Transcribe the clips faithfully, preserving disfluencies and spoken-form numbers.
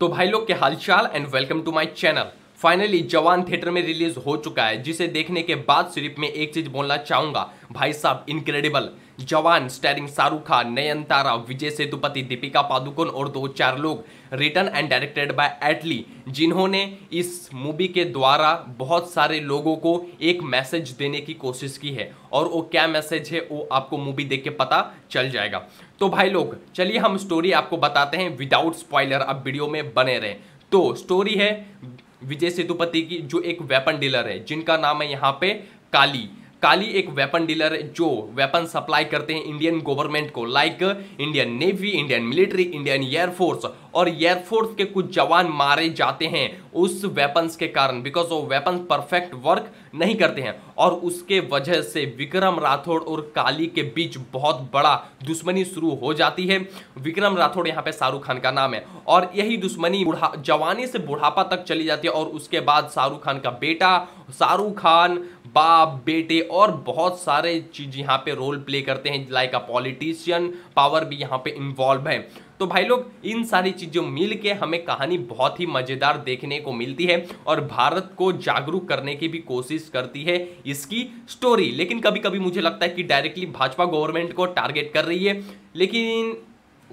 तो भाई लोग के हालचाल and welcome to my channel. Finally Jawan theatre में रिलीज हो चुका है, जिसे देखने के बाद सिर्फ मैं एक चीज बोलना चाहूंगा, भाई साहब इनक्रेडिबल। जवान स्टारिंग शाहरुख खान, नयनतारा, विजय सेतुपति, दीपिका पादुकोण और दो चार लोग, written and directed by Atlee, जिन्होंने इस मूवी के द्वारा बहुत सारे लोगों को एक मैसेज देने की कोशिश की है और वो क्या मैसेज है वो आपको मूवी देख के पता चल जाएगा। तो भाई लोग चलिए हम स्टोरी आपको बताते हैं विदाउट स्पॉइलर, आप वीडियो में बने रहें। तो स्टोरी है विजय सेतुपति की, जो एक वेपन डीलर है, जिनका नाम है यहाँ पे काली। काली एक वेपन डीलर है जो वेपन सप्लाई करते हैं इंडियन गवर्नमेंट को, like Indian navy, Indian military, Indian air force. और एयरफोर्स के कुछ जवान मारे जाते हैं उस वेपन्स के कारण, बिकॉज वो वेपन्स परफेक्ट वर्क नहीं करते हैं। और उसके वजह से विक्रम राठौड़ और काली के बीच बहुत बड़ा दुश्मनी शुरू हो जाती है। विक्रम राठौड़ यहाँ पे शाहरुख खान का नाम है, और यही दुश्मनी जवानी से बुढ़ापा तक चली जाती है। और उसके बाद शाहरुख खान का बेटा, शाहरुख खान बाप, बेटे और बहुत सारे चीज यहाँ पे रोल प्ले करते हैं, लाइक अ पॉलिटिशियन पावर भी यहाँ पे इन्वॉल्व है। तो भाई लोग इन सारी चीज़ों मिल के हमें कहानी बहुत ही मज़ेदार देखने को मिलती है और भारत को जागरूक करने की भी कोशिश करती है इसकी स्टोरी। लेकिन कभी कभी मुझे लगता है कि डायरेक्टली भाजपा गवर्नमेंट को टारगेट कर रही है, लेकिन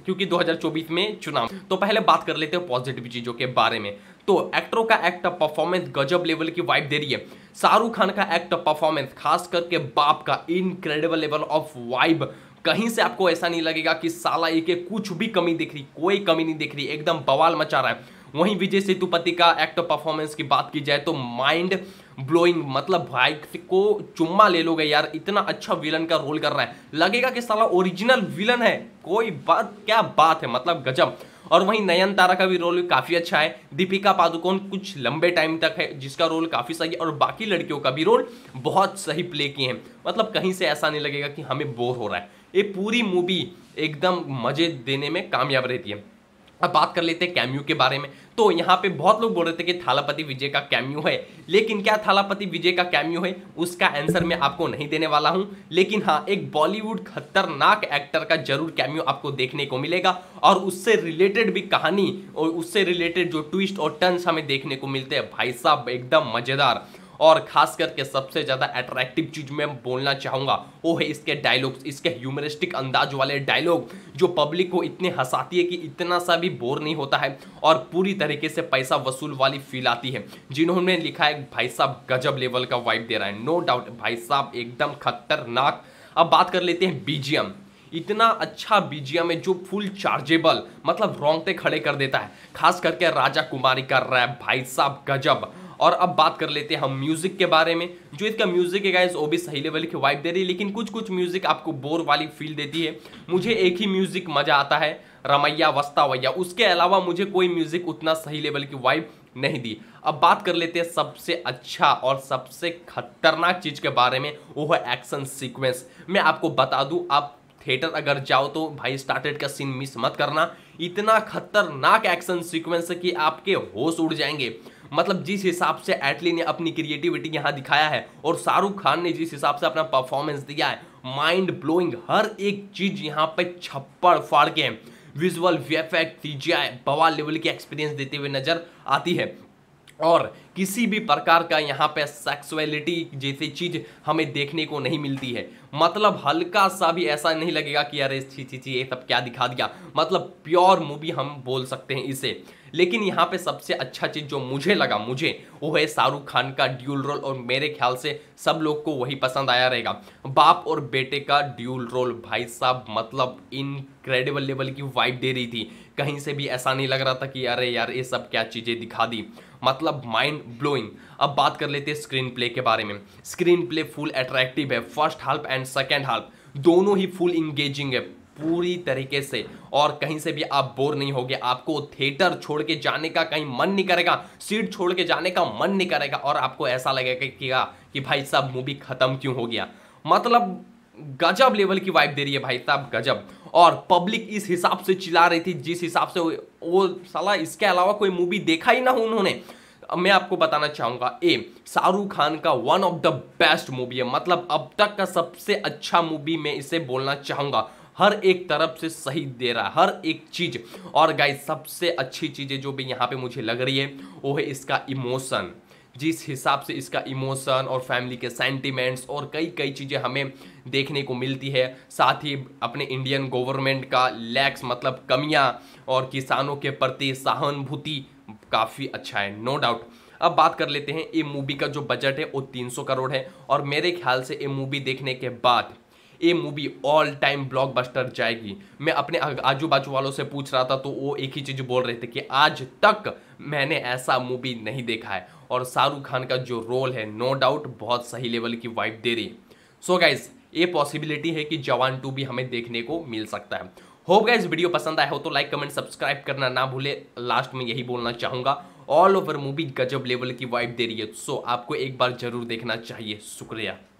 क्योंकि दो हज़ार चौबीस में चुनाव। तो पहले बात कर लेते हैं पॉजिटिव चीज़ों के बारे में। तो एक्टरों का एक्ट ऑफ परफॉर्मेंस गजब लेवल की वाइब दे रही है। शाहरुख खान का एक्ट ऑफ परफॉर्मेंस, खास करके बाप का, इनक्रेडिबल लेवल ऑफ वाइब। कहीं से आपको ऐसा नहीं लगेगा कि साला ये के कुछ भी कमी दिख रही, कोई कमी नहीं दिख रही, एकदम बवाल मचा रहा है। वहीं विजय सेतुपति का एक्ट ऑफ परफॉर्मेंस की बात की जाए तो माइंड ब्लोइंग, मतलब भाई को चुम्मा ले लोगे यार, इतना अच्छा विलन का रोल कर रहा है, लगेगा कि साला ओरिजिनल विलन है। कोई बात, क्या बात है, मतलब गजब। और वहीं नयनतारा का भी रोल काफ़ी अच्छा है। दीपिका पादुकोण कुछ लंबे टाइम तक है, जिसका रोल काफ़ी सही है, और बाकी लड़कियों का भी रोल बहुत सही प्ले किए हैं। मतलब कहीं से ऐसा नहीं लगेगा कि हमें बोर हो रहा है, ये पूरी मूवी एकदम मज़े देने में कामयाब रहती है। अब बात कर लेते हैं कैम्यू के बारे में। तो यहाँ पे बहुत लोग बोल रहे थे कि थालापति विजय का कैम्यू है, लेकिन क्या थालापति विजय का कैम्यू है उसका आंसर मैं आपको नहीं देने वाला हूँ। लेकिन हाँ, एक बॉलीवुड खतरनाक एक्टर का जरूर कैम्यू आपको देखने को मिलेगा, और उससे रिलेटेड भी कहानी और उससे रिलेटेड जो ट्विस्ट और टर्न्स हमें देखने को मिलते हैं, भाई साहब एकदम मज़ेदार। और खास करके सबसे ज़्यादा अट्रैक्टिव चीज़ मैं बोलना चाहूँगा वो है इसके डायलॉग्स, इसके ह्यूमरिस्टिक अंदाज वाले डायलॉग जो पब्लिक को इतने हंसाती है कि इतना सा भी बोर नहीं होता है, और पूरी तरीके से पैसा वसूल वाली फील आती है। जिन्होंने लिखा है भाई साहब गजब लेवल का वाइब दे रहा है, नो डाउट भाई साहब एकदम खतरनाक। अब बात कर लेते हैं बीजीएम। इतना अच्छा बीजीएम है जो फुल चार्जेबल, मतलब रोंगटे खड़े कर देता है। खास करके राजा कुमारी का रैप, भाई साहब गजब। और अब बात कर लेते हैं हम म्यूज़िक के बारे में। जो इसका म्यूज़िक है गाइस वो भी सही लेवल की वाइब दे रही है, लेकिन कुछ कुछ म्यूज़िक आपको बोर वाली फील देती है। मुझे एक ही म्यूज़िक मज़ा आता है, रमैया वस्ता वैया, उसके अलावा मुझे कोई म्यूज़िक उतना सही लेवल की वाइब नहीं दी। अब बात कर लेते हैं सबसे अच्छा और सबसे खतरनाक चीज़ के बारे में, वो है एक्शन सीक्वेंस। मैं आपको बता दूँ, आप थिएटर अगर जाओ तो भाई स्टार्टेड का सीन मिस मत करना। इतना खतरनाक एक्शन सीक्वेंस है कि आपके होश उड़ जाएंगे। मतलब जिस हिसाब से एटली ने अपनी क्रिएटिविटी यहाँ दिखाया है और शाहरुख खान ने जिस हिसाब से अपना परफॉर्मेंस दिया है, माइंड ब्लोइंग। हर एक चीज़ यहाँ पे छप्पड़ फाड़ के विजुअल वीएफएक्स, सीजीआई बवाल लेवल की एक्सपीरियंस देते हुए नज़र आती है। और किसी भी प्रकार का यहाँ पे सेक्सुअलिटी जैसी चीज़ हमें देखने को नहीं मिलती है। मतलब हल्का सा भी ऐसा नहीं लगेगा कि यार छी छी छी ये सब क्या दिखा दिया। मतलब प्योर मूवी हम बोल सकते हैं इसे। लेकिन यहाँ पे सबसे अच्छा चीज़ जो मुझे लगा, मुझे वो है शाहरुख खान का ड्यूल रोल, और मेरे ख्याल से सब लोग को वही पसंद आया रहेगा, बाप और बेटे का ड्यूल रोल। भाई साहब मतलब इनक्रेडिबल लेवल की वाइब दे रही थी, कहीं से भी ऐसा नहीं लग रहा था कि अरे यार ये सब क्या चीज़ें दिखा दी, मतलब माइंड ब्लोइंग। अब बात कर लेते हैं स्क्रीन प्ले के बारे में। स्क्रीन प्ले फुल अट्रैक्टिव है, first half and second half दोनों ही फुल इंगेजिंग है पूरी तरीके से, और कहीं से भी आप बोर नहीं होगे। आपको थिएटर छोड़ के जाने का कहीं मन नहीं करेगा, सीट छोड़ के जाने का मन नहीं करेगा, और आपको ऐसा लगेगा कि, कि भाई साहब मूवी ख़त्म क्यों हो गया। मतलब गजब लेवल की वाइब दे रही है भाई साहब गजब। और पब्लिक इस हिसाब से चिल्ला रही थी जिस हिसाब से वो, साला इसके अलावा कोई मूवी देखा ही ना हो उन्होंने। मैं आपको बताना चाहूँगा ए शाहरुख खान का one of the best movie है, मतलब अब तक का सबसे अच्छा मूवी मैं इसे बोलना चाहूँगा। हर एक तरफ से सही दे रहा है, हर एक चीज़। और गाइस सबसे अच्छी चीज़ें जो भी यहाँ पे मुझे लग रही है वो है इसका इमोशन, जिस हिसाब से इसका इमोशन और फैमिली के सेंटिमेंट्स और कई कई चीज़ें हमें देखने को मिलती है। साथ ही अपने इंडियन गवर्नमेंट का लैक्स मतलब कमियाँ और किसानों के प्रति सहानुभूति काफ़ी अच्छा है, नो डाउट। अब बात कर लेते हैं, ये मूवी का जो बजट है वो तीन सौ करोड़ है और मेरे ख्याल से ये मूवी देखने के बाद ये मूवी ऑल टाइम ब्लॉकबस्टर जाएगी। मैं अपने आजू बाजू वालों से पूछ रहा था तो वो एक ही चीज़ बोल रहे थे कि आज तक मैंने ऐसा मूवी नहीं देखा है। और शाहरुख खान का जो रोल है नो डाउट बहुत सही लेवल की वाइब दे रही है। सो गाइज ये पॉसिबिलिटी है कि जवान टू भी हमें देखने को मिल सकता है। होप गाइज वीडियो पसंद आया हो तो लाइक कमेंट सब्सक्राइब करना ना भूले। लास्ट में यही बोलना चाहूँगा, ऑल ओवर मूवी गजब लेवल की वाइब दे रही है, सो आपको एक बार जरूर देखना चाहिए। शुक्रिया।